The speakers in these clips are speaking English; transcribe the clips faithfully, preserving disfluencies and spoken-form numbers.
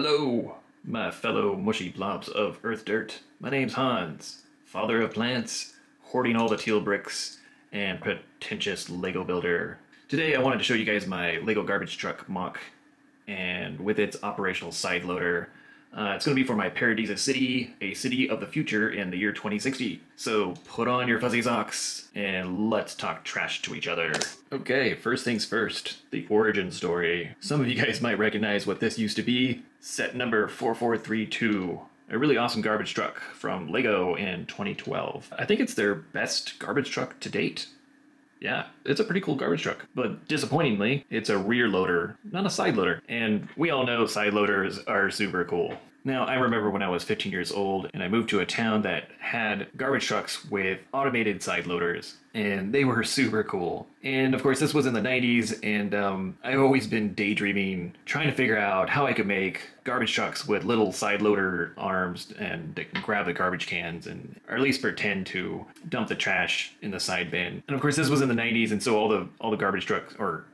Hello, my fellow mushy blobs of earth dirt. My name's Hans, father of plants, hoarding all the teal bricks, and pretentious Lego builder. Today I wanted to show you guys my Lego garbage truck M O C, and with its operational side loader. Uh, it's going to be for my Paradisa City, a city of the future in the year twenty sixty. So put on your fuzzy socks and let's talk trash to each other. Okay, first things first, the origin story. Some of you guys might recognize what this used to be. Set number four four three two. A really awesome garbage truck from LEGO in twenty twelve. I think it's their best garbage truck to date. Yeah, it's a pretty cool garbage truck, but disappointingly, it's a rear loader, not a side loader. And we all know side loaders are super cool. Now, I remember when I was fifteen years old and I moved to a town that had garbage trucks with automated side loaders, and they were super cool. And of course, this was in the nineties, and um, I've always been daydreaming, trying to figure out how I could make garbage trucks with little side loader arms and they can grab the garbage cans and or at least pretend to dump the trash in the side bin. And of course, this was in the nineties, and so all the all the garbage trucks or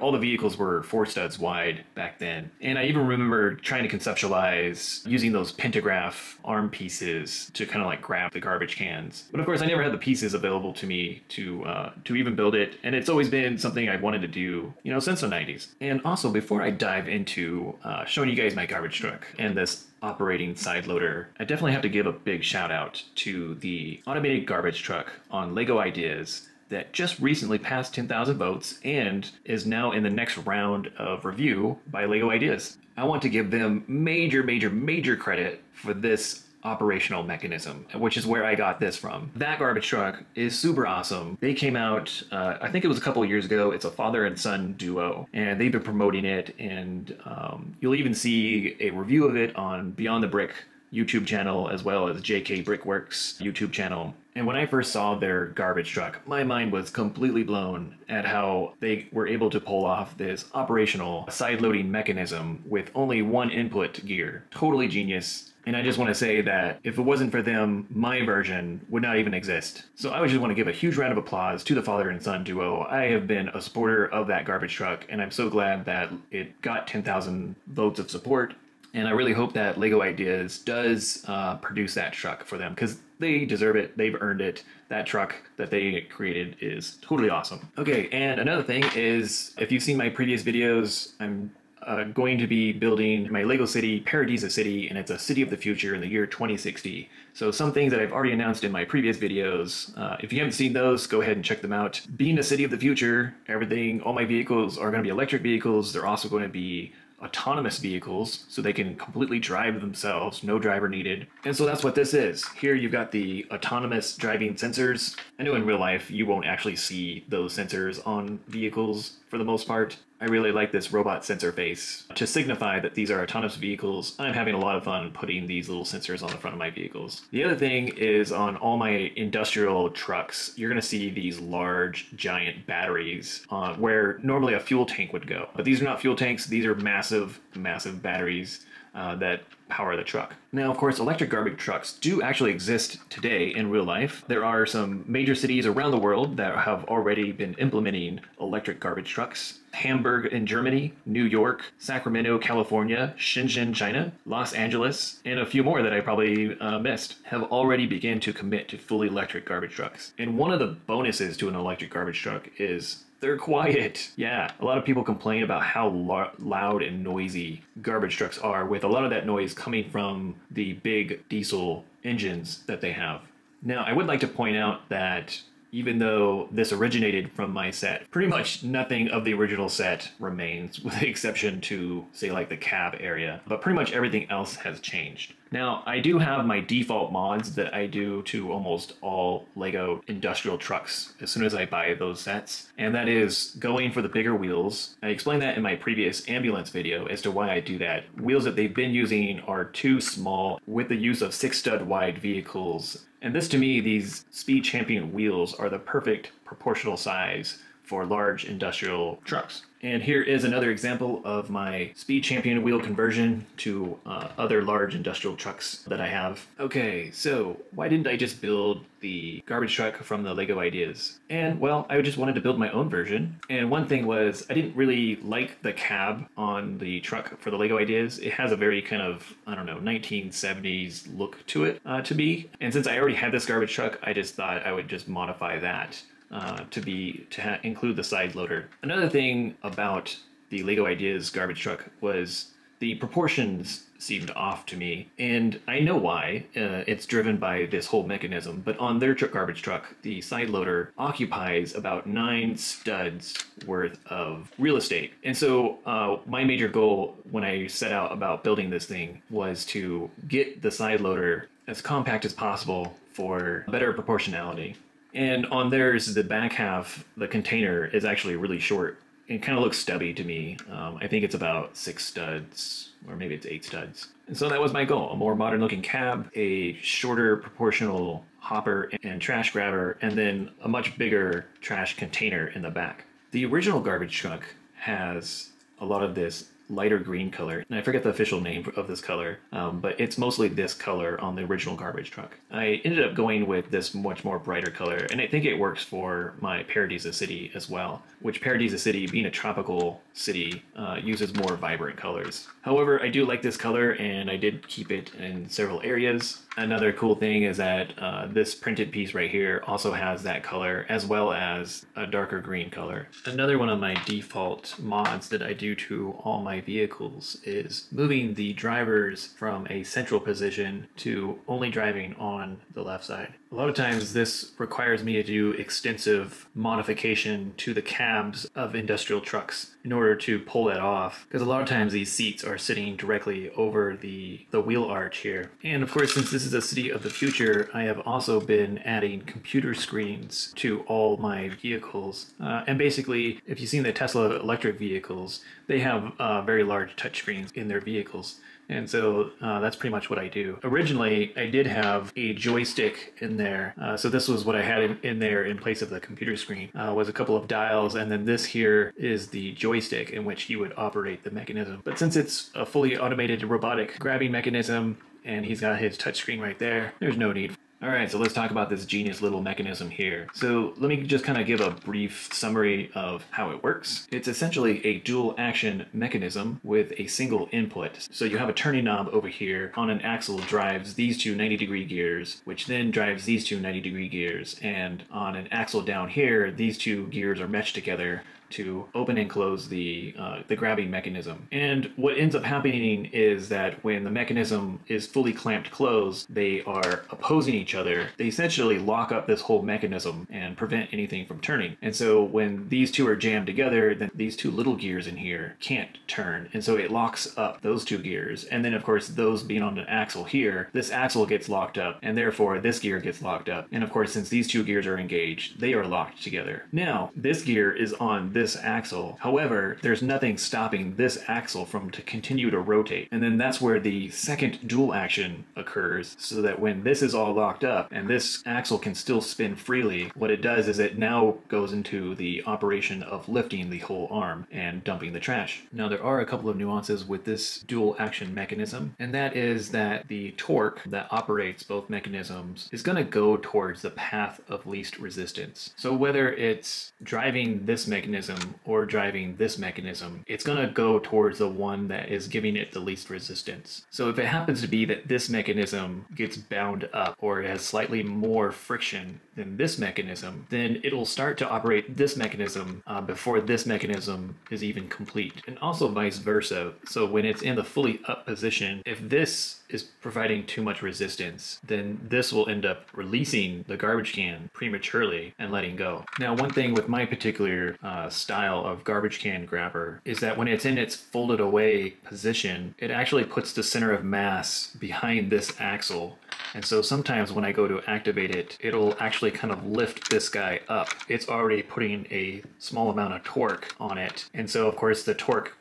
all the vehicles were four studs wide back then. And I even remember trying to conceptualize using those pentagraph arm pieces to kind of like grab the garbage cans. But of course, I never had the pieces available to me to uh, to even build it. And it's always been something I wanted to do, you know, since the nineties. And also, before I dive into uh, showing you guys my garbage truck and this operating side loader, I definitely have to give a big shout out to the automated garbage truck on LEGO Ideas that just recently passed ten thousand votes and is now in the next round of review by LEGO Ideas. I want to give them major, major, major credit for this operational mechanism, which is where I got this from. That garbage truck is super awesome. They came out, uh, I think it was a couple of years ago. It's a father and son duo, and they've been promoting it, and um, you'll even see a review of it on Beyond the Brick YouTube channel, as well as J K Brickworks YouTube channel. And when I first saw their garbage truck, my mind was completely blown at how they were able to pull off this operational side-loading mechanism with only one input gear. Totally genius. And I just want to say that if it wasn't for them, my version would not even exist. So I would just want to give a huge round of applause to the father and son duo. I have been a supporter of that garbage truck, and I'm so glad that it got ten thousand votes of support. And I really hope that LEGO Ideas does uh, produce that truck for them, because they deserve it. They've earned it. That truck that they created is totally awesome. Okay, and another thing is, if you've seen my previous videos, I'm uh, going to be building my LEGO City, Paradisa City, and it's a city of the future in the year twenty sixty. So some things that I've already announced in my previous videos, uh, if you haven't seen those, go ahead and check them out. Being a city of the future, everything, all my vehicles are going to be electric vehicles. They're also going to be autonomous vehicles, so they can completely drive themselves, no driver needed. And so that's what this is. Here you've got the autonomous driving sensors. I know in real life you won't actually see those sensors on vehicles for the most part. I really like this robot sensor face to signify that these are autonomous vehicles. I'm having a lot of fun putting these little sensors on the front of my vehicles. The other thing is, on all my industrial trucks, you're going to see these large giant batteries uh, where normally a fuel tank would go. But these are not fuel tanks. These are massive, massive batteries uh, that power the truck. Now, of course, electric garbage trucks do actually exist today in real life. There are some major cities around the world that have already been implementing electric garbage trucks. Hamburg in Germany, New York, Sacramento, California, Shenzhen, China, Los Angeles, and a few more that I probably uh, missed, have already begun to commit to fully electric garbage trucks. And one of the bonuses to an electric garbage truck is they're quiet. Yeah, a lot of people complain about how lo- loud and noisy garbage trucks are, with a lot of that noise coming from the big diesel engines that they have. Now, I would like to point out that even though this originated from my set, pretty much nothing of the original set remains, with the exception to, say, like the cab area. But pretty much everything else has changed. Now, I do have my default mods that I do to almost all LEGO industrial trucks as soon as I buy those sets, and that is going for the bigger wheels. I explained that in my previous ambulance video as to why I do that. Wheels that they've been using are too small with the use of six stud wide vehicles. And this, to me, these speed champion wheels are the perfect proportional size for large industrial trucks. And here is another example of my Speed Champion wheel conversion to uh, other large industrial trucks that I have. Okay, so why didn't I just build the garbage truck from the LEGO Ideas? And well, I just wanted to build my own version. And one thing was I didn't really like the cab on the truck for the LEGO Ideas. It has a very kind of, I don't know, nineteen seventies look to it uh, to me. And since I already had this garbage truck, I just thought I would just modify that. Uh, to be to ha include the side loader. Another thing about the LEGO Ideas garbage truck was the proportions seemed off to me, and I know why. Uh, it's driven by this whole mechanism, but on their tr garbage truck, the side loader occupies about nine studs worth of real estate. And so uh, my major goal when I set out about building this thing was to get the side loader as compact as possible for better proportionality. And on theirs, the back half, the container, is actually really short. It kind of looks stubby to me. Um, I think it's about six studs, or maybe it's eight studs. And so that was my goal, a more modern looking cab, a shorter proportional hopper and trash grabber, and then a much bigger trash container in the back. The original garbage truck has a lot of this lighter green color, and I forget the official name of this color, um, but it's mostly this color on the original garbage truck. I ended up going with this much more brighter color, and I think it works for my Paradisa City as well, which Paradisa City, being a tropical city, uh, uses more vibrant colors. However, I do like this color, and I did keep it in several areas. Another cool thing is that uh, this printed piece right here also has that color, as well as a darker green color. Another one of my default mods that I do to all my vehicles is moving the drivers from a central position to only driving on the left side. A lot of times this requires me to do extensive modification to the cabs of industrial trucks in order to pull that off, because a lot of times these seats are sitting directly over the, the wheel arch here. And of course, since this is a city of the future, I have also been adding computer screens to all my vehicles. Uh, and basically, if you've seen the Tesla electric vehicles, they have uh, very large touchscreens in their vehicles. And so uh, that's pretty much what I do. Originally, I did have a joystick in there. Uh, so this was what I had in, in there in place of the computer screen, uh, was a couple of dials. And then this here is the joystick in which you would operate the mechanism. But since it's a fully automated robotic grabbing mechanism, and he's got his touchscreen right there, there's no need. All right, so let's talk about this genius little mechanism here. So let me just kind of give a brief summary of how it works. It's essentially a dual action mechanism with a single input. So you have a turning knob over here. On an axle drives these two ninety degree gears, which then drives these two ninety degree gears. And on an axle down here, these two gears are meshed together to open and close the uh, the grabbing mechanism. And what ends up happening is that when the mechanism is fully clamped closed, they are opposing each other. They essentially lock up this whole mechanism and prevent anything from turning. And so when these two are jammed together, then these two little gears in here can't turn. And so it locks up those two gears. And then of course, those being on an axle here, this axle gets locked up, and therefore this gear gets locked up. And of course, since these two gears are engaged, they are locked together. Now, this gear is on this This axle. However, there's nothing stopping this axle from to continue to rotate. And then that's where the second dual action occurs, so that when this is all locked up and this axle can still spin freely, what it does is it now goes into the operation of lifting the whole arm and dumping the trash. Now, there are a couple of nuances with this dual action mechanism, and that is that the torque that operates both mechanisms is going to go towards the path of least resistance. So whether it's driving this mechanism or driving this mechanism, it's going to go towards the one that is giving it the least resistance. So if it happens to be that this mechanism gets bound up or it has slightly more friction than this mechanism, then it'll start to operate this mechanism uh, before this mechanism is even complete, and also vice versa. So when it's in the fully up position, if this is providing too much resistance, then this will end up releasing the garbage can prematurely and letting go. Now, one thing with my particular uh, style of garbage can grabber is that when it's in its folded away position, it actually puts the center of mass behind this axle. And so sometimes when I go to activate it, it'll actually kind of lift this guy up. It's already putting a small amount of torque on it. And so of course the torque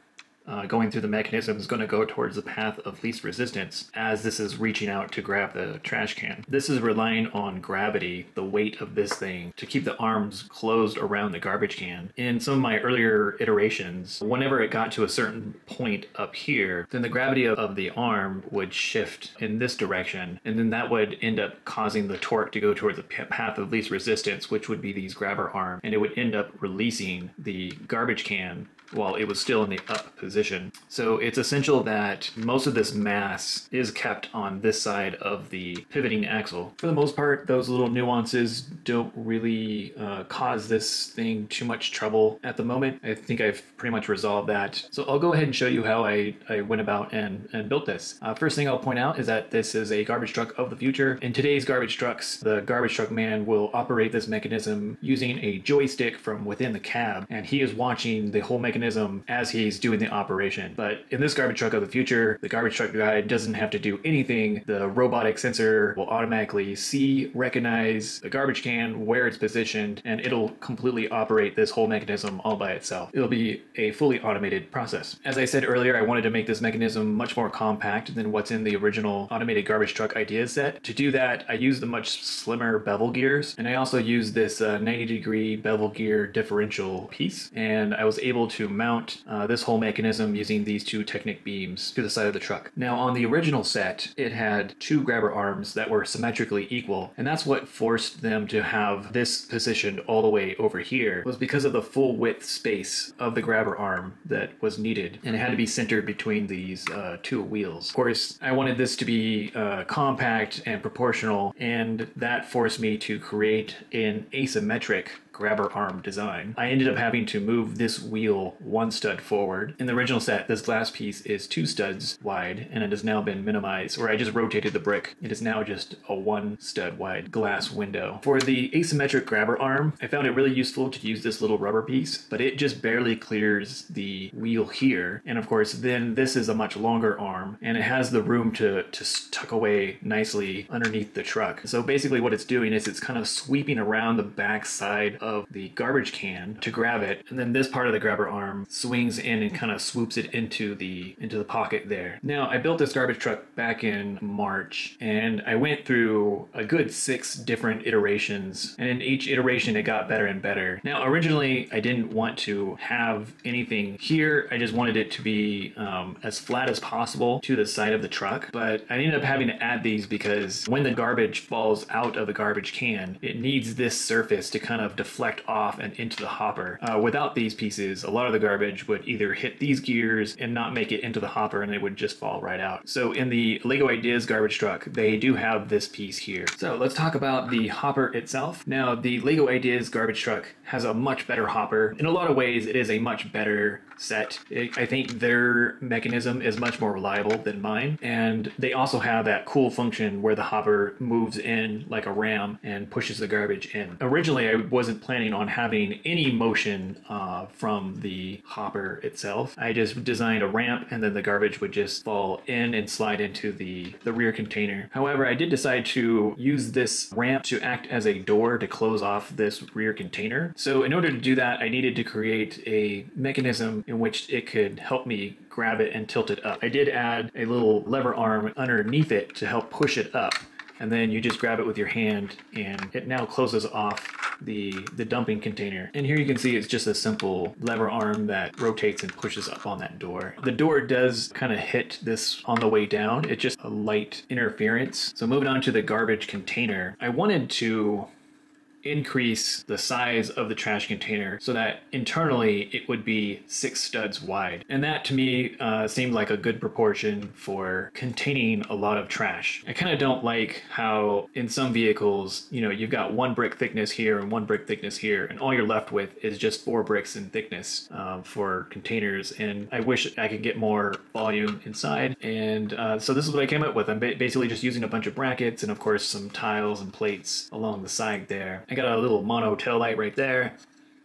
uh, going through the mechanism is going to go towards the path of least resistance, as this is reaching out to grab the trash can. This is relying on gravity, the weight of this thing, to keep the arms closed around the garbage can. In some of my earlier iterations, whenever it got to a certain point up here, then the gravity of, of the arm would shift in this direction, and then that would end up causing the torque to go towards the path of least resistance, which would be these grabber arms, and it would end up releasing the garbage can while it was still in the up position. So it's essential that most of this mass is kept on this side of the pivoting axle. For the most part, those little nuances don't really uh, cause this thing too much trouble at the moment. I think I've pretty much resolved that. So I'll go ahead and show you how I, I went about and, and built this. Uh, first thing I'll point out is that this is a garbage truck of the future. In today's garbage trucks, the garbage truck man will operate this mechanism using a joystick from within the cab, and he is watching the whole mechanism as he's doing the operation. But in this garbage truck of the future, the garbage truck guy doesn't have to do anything. The robotic sensor will automatically see, recognize the garbage can, where it's positioned, and it'll completely operate this whole mechanism all by itself. It'll be a fully automated process. As I said earlier, I wanted to make this mechanism much more compact than what's in the original automated garbage truck idea set. To do that, I used the much slimmer bevel gears, and I also used this uh, ninety degree bevel gear differential piece, and I was able to mount uh, this whole mechanism using these two Technic beams to the side of the truck. Now, on the original set, it had two grabber arms that were symmetrically equal, and that's what forced them to have this positioned all the way over here, was because of the full width space of the grabber arm that was needed, and it had to be centered between these uh, two wheels. Of course, I wanted this to be uh, compact and proportional, and that forced me to create an asymmetric grabber arm design. I ended up having to move this wheel one stud forward. In the original set, this last piece is two studs wide, and it has now been minimized, or I just rotated the brick. It is now just a one stud wide glass window. For the asymmetric grabber arm, I found it really useful to use this little rubber piece, but it just barely clears the wheel here. And of course, then this is a much longer arm, and it has the room to, to tuck away nicely underneath the truck. So basically what it's doing is it's kind of sweeping around the back side of the garbage can to grab it, and then this part of the grabber arm swings in and kind of swoops it into the into the pocket there. Now, I built this garbage truck back in March, and I went through a good six different iterations, and in each iteration it got better and better. Now, originally I didn't want to have anything here. I just wanted it to be um, as flat as possible to the side of the truck, but I ended up having to add these because when the garbage falls out of the garbage can, it needs this surface to kind of define deflect off and into the hopper. Uh, without these pieces, a lot of the garbage would either hit these gears and not make it into the hopper, and it would just fall right out. So in the LEGO Ideas garbage truck, they do have this piece here. So let's talk about the hopper itself. Now, the LEGO Ideas garbage truck has a much better hopper. In a lot of ways, it is a much better set. It, I think their mechanism is much more reliable than mine, and they also have that cool function where the hopper moves in like a ram and pushes the garbage in. Originally, I wasn't planning on having any motion uh, from the hopper itself. I just designed a ramp, and then the garbage would just fall in and slide into the, the rear container. However, I did decide to use this ramp to act as a door to close off this rear container. So in order to do that, I needed to create a mechanism in which it could help me grab it and tilt it up. I did add a little lever arm underneath it to help push it up, and then you just grab it with your hand, and it now closes off the, the dumping container. And here you can see it's just a simple lever arm that rotates and pushes up on that door. The door does kind of hit this on the way down. It's just a light interference. So moving on to the garbage container, I wanted to increase the size of the trash container so that internally it would be six studs wide. And that to me uh, seemed like a good proportion for containing a lot of trash. I kind of don't like how in some vehicles, you know, you've got one brick thickness here and one brick thickness here, and all you're left with is just four bricks in thickness uh, for containers. And I wish I could get more volume inside. And uh, so this is what I came up with. I'm ba basically just using a bunch of brackets and of course some tiles and plates along the side there. I got a little mono tail light right there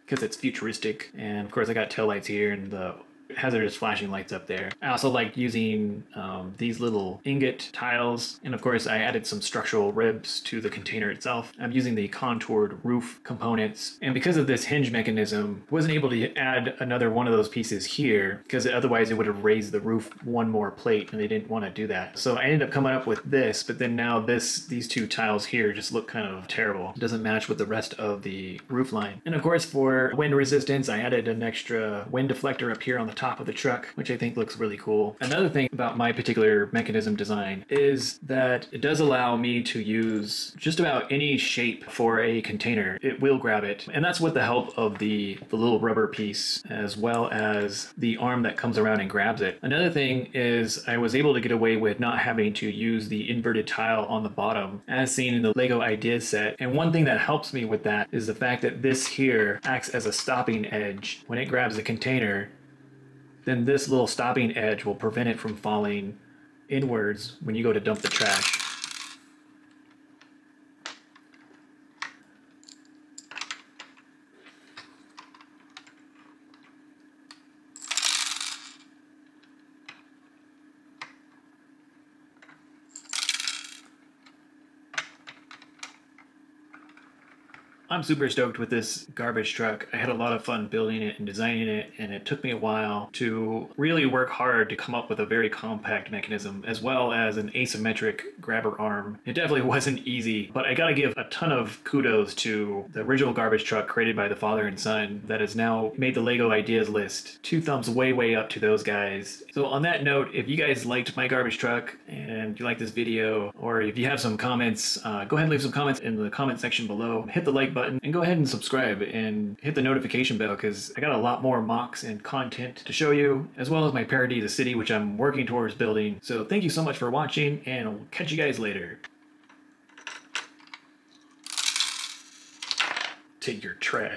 because it's futuristic, and of course I got tail lights here and the hazardous flashing lights up there. I also like using um, these little ingot tiles, and of course I added some structural ribs to the container itself. I'm using the contoured roof components, and because of this hinge mechanism, wasn't able to add another one of those pieces here because otherwise it would have raised the roof one more plate, and they didn't want to do that. So I ended up coming up with this, but then now this these two tiles here just look kind of terrible. It doesn't match with the rest of the roof line. And of course for wind resistance, I added an extra wind deflector up here on the top of the truck, which I think looks really cool. Another thing about my particular mechanism design is that it does allow me to use just about any shape for a container. It will grab it, and that's with the help of the, the little rubber piece as well as the arm that comes around and grabs it. Another thing is I was able to get away with not having to use the inverted tile on the bottom as seen in the LEGO Ideas set, and one thing that helps me with that is the fact that this here acts as a stopping edge. When it grabs the container, then this little stopping edge will prevent it from falling inwards when you go to dump the trash. I'm super stoked with this garbage truck. I had a lot of fun building it and designing it, and it took me a while to really work hard to come up with a very compact mechanism as well as an asymmetric grabber arm. It definitely wasn't easy, but I gotta give a ton of kudos to the original garbage truck created by the father and son that has now made the LEGO Ideas list. Two thumbs way, way up to those guys. So on that note, if you guys liked my garbage truck and you like this video, or if you have some comments, uh, go ahead and leave some comments in the comment section below. Hit the like button. Button, and go ahead and subscribe and hit the notification bell because I got a lot more mocks and content to show you, as well as my Paradisa City, which I'm working towards building. So thank you so much for watching, and I'll catch you guys later. Take your trash.